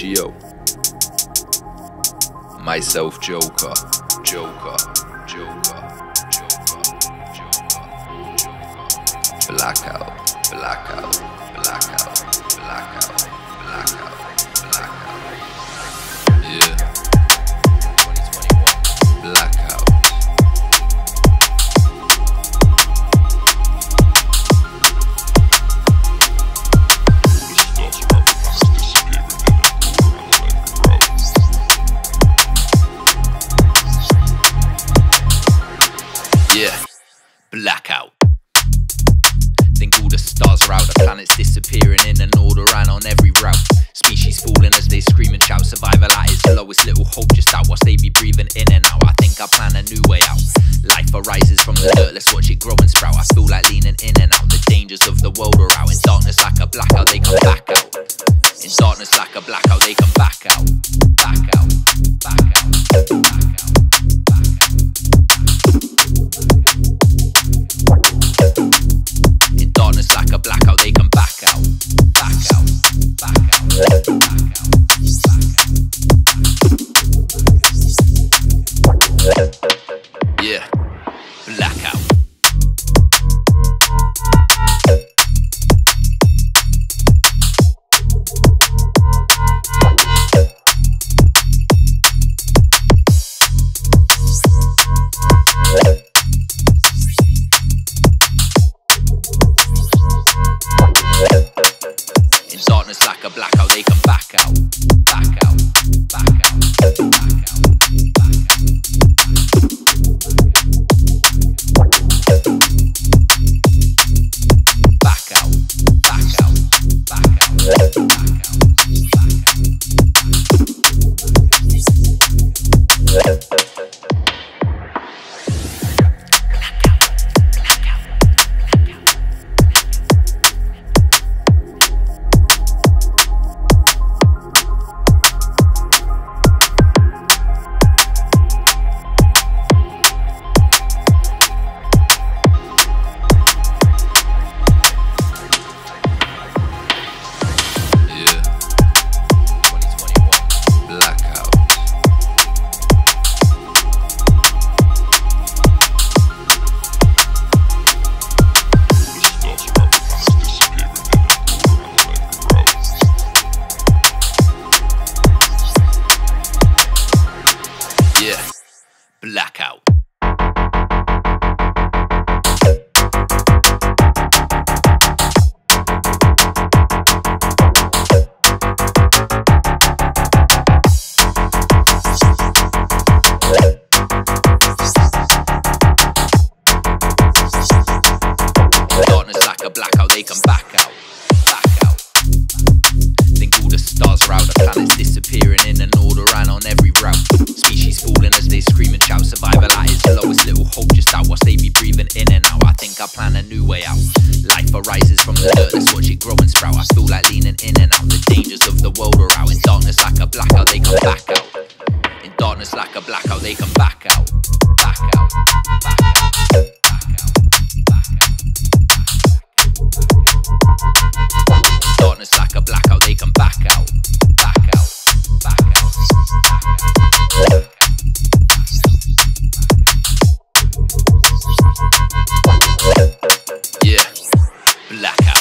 Geo. Myself Joekr, Joekr, Joekr, Joekr, Joekr. Blackout, blackout, blackout, blackout, blackout, blackout. Yeah. 2021. Blackout. Blackout. Think all the stars are out, the planets disappearing in an order and on every route. Species falling as they scream and shout. Survival at its lowest, little hope just out whilst they be breathing in and out. I think I plan a new way out. Life arises from the dirt, let's watch it grow and sprout. I feel like leaning in and out, the dangers of the world are out. In darkness like a blackout, they come back out. In darkness like a blackout, they come back out. Back out, back out, back out, back out. Yeah, blackout. In darkness like a blackout, they come back out. Back out, back out, back out, back out. Blackout. Darkness like a blackout, they come back out. Back out. Think all the stars are out, the planets disappearing in an order and on every route. Species falling as they scream and shout. Survival at its lowest, little hope just out whilst they be breathing in and out. I think I plan a new way out. Life arises from the dirt, let's watch it grow and sprout. I feel like leaning in and out, the dangers of the world are out. In darkness like a blackout, they come back out. In darkness like a blackout, they come back out. Back out, back out, back out. Blackout.